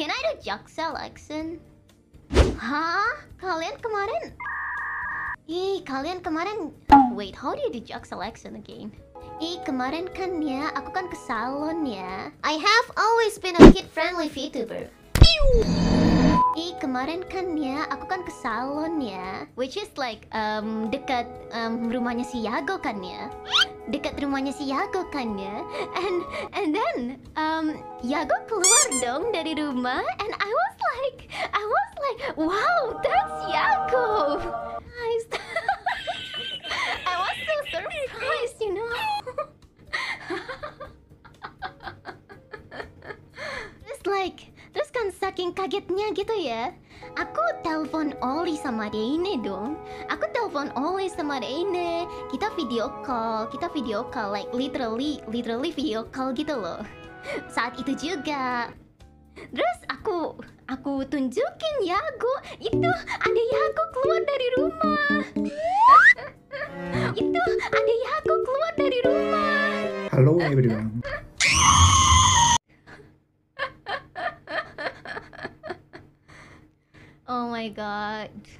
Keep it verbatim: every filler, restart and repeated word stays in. Can I do Jaksel action? Hah? Kalian kemarin? Ih, kalian kemarin... Wait, how do you do Jaksel action again? Ih, kemarin kan ya, aku kan ke salon ya. I have always been a kid-friendly VTuber. Ih, kemarin kan ya, aku kan ke salon ya. Which is like, um, dekat um, rumahnya si Yago kan ya. Dekat rumahnya si Yago kan ya. And, and then, um, Yago keluar dong dari rumah. And I was like, I was like, wow, that's Yago. I was so surprised, you know. Terus like, terus kan saking kagetnya gitu ya. Aku telepon Oli sama Reine dong. Aku telepon Oli sama Reine. Kita video call, kita video call like literally, literally video call gitu loh. Saat itu juga. Terus aku, aku tunjukin Yago. Itu ada Yago keluar dari rumah. Itu ada Yago keluar dari rumah. Hello everyone. Oh my god.